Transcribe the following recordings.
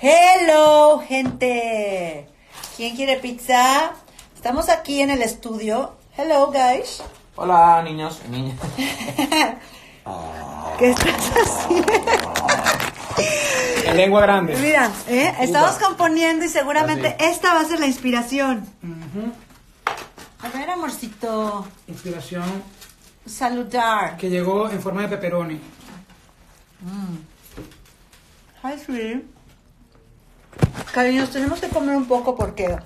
Hello, gente. ¿Quién quiere pizza? Estamos aquí en el estudio. Hello, guys. Hola, niños y niñas. ¿Qué estás haciendo? En lengua grande. Mira, estamos componiendo y seguramente esta va a ser la inspiración. A ver, amorcito. Inspiración. Saludar. Que llegó en forma de pepperoni. Hi, sweetie. Cariños, tenemos que comer un poco porque...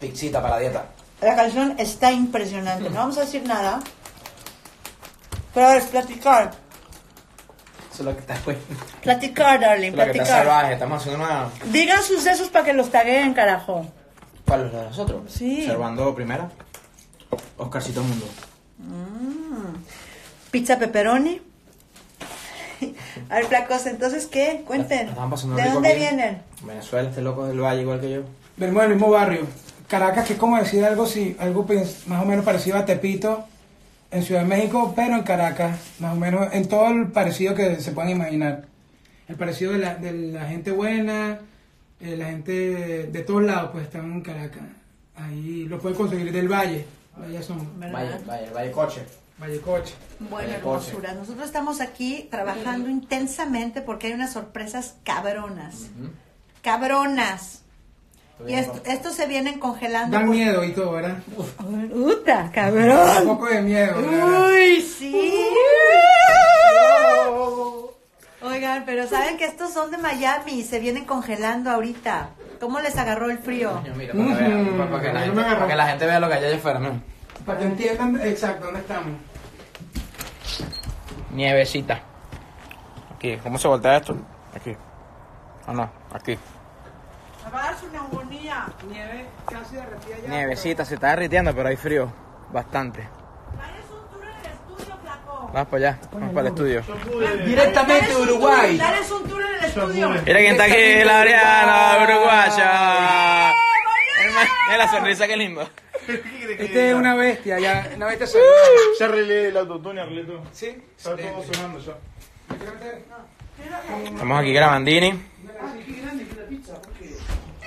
Pizzita para la dieta. La canción está impresionante. No vamos a decir nada. Pero es platicar. Eso es lo que está bueno. Platicar, darling. Platicar. Está salvaje. Estamos haciendo una... Digan sus sesos para que los tagueen, carajo. ¿Para los de nosotros? Sí. Observando primera. Oscarcito Mundo. Pizza pepperoni. A ver, flacos, entonces, ¿qué? Cuenten. ¿De dónde vienen? Venezuela, este loco del Valle, igual que yo. Venimos del mismo barrio. Caracas, que es como decir algo, sí, algo más o menos parecido a Tepito en Ciudad de México, pero en Caracas, más o menos en todo el parecido que se puedan imaginar. El parecido de la gente buena, la gente de todos lados, pues están en Caracas. Ahí lo pueden conseguir del Valle. Valle Coche. Valle Coche. Bueno, hermosura. Nosotros estamos aquí trabajando intensamente porque hay unas sorpresas cabronas. Cabronas. Y estos se vienen congelando. Dan miedo y todo, ¿verdad? ¡Uta, cabrón! Un poco de miedo, ¿verdad? ¡Uy, sí! Oigan, pero saben que estos son de Miami y se vienen congelando ahorita. ¿Cómo les agarró el frío? Mira, para que la gente vea lo que hay allá afuera, ¿no? Para que entiendan exacto dónde estamos. Nievecita. Aquí, ¿cómo se voltea esto? Aquí. Ah, no, aquí. Agarrarse una agonía. Nieve casi derretida ya. Nievecita, se está derritiendo, pero hay frío. Bastante. ¿Cuál es un tour en el estudio, flaco? Vamos para allá, vamos para el estudio. Directamente de Uruguay. Dales un tour en el estudio. Mira quién está aquí, Laureana, uruguaya. Es la sonrisa, qué lindo. Este es una bestia, ya, una bestia. Ya arreglé el autotune, Arlito. Sí. Está todo sonando ya. Estamos aquí grabando Dini.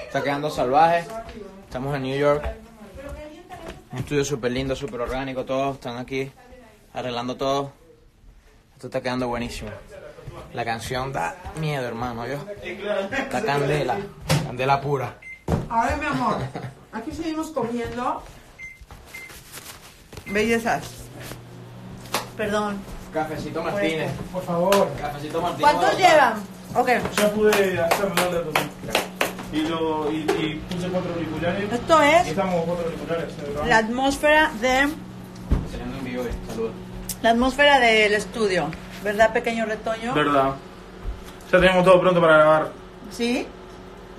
Está quedando salvaje. Estamos en New York. Un estudio súper lindo, súper orgánico. Todos están aquí arreglando todo. Esto está quedando buenísimo. La canción da miedo, hermano. ¿Yo? Está candela. Candela pura. A ver, mi amor. Aquí seguimos comiendo bellezas. Perdón. Cafecito Martínez. Por favor. Cafecito Martínez. ¿Cuántos llevan? Ok. Ya pude hacerlo de todo. Y puse 4 auriculares. Esto es. Estamos 4 auriculares. La atmósfera de. Enseñando en vivo, saludos. La atmósfera del estudio. ¿Verdad, pequeño retoño? Verdad. Ya tenemos todo pronto para grabar. ¿Sí?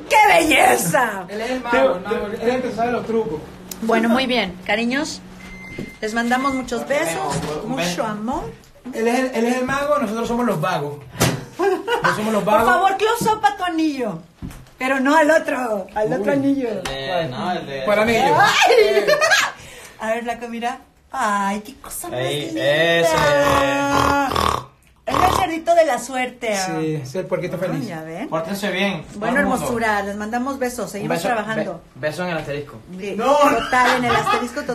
¡Qué belleza! Él es el mago, él es el que sabe los trucos. Bueno, muy bien, cariños. Les mandamos muchos besos, mucho amor. Él es el mago, nosotros somos los vagos. Por favor, close up a tu anillo. Pero no al otro, al otro anillo. Para mí. A ver, Flaco, mira. ¡Ay, qué cosa más linda! Es el cerdito de la suerte. Sí, es el puerquito feliz. Ya ven. Pórtense bien. Bueno, hermosura, les mandamos besos. Seguimos trabajando. Beso en el asterisco. No. Total, en el asterisco total.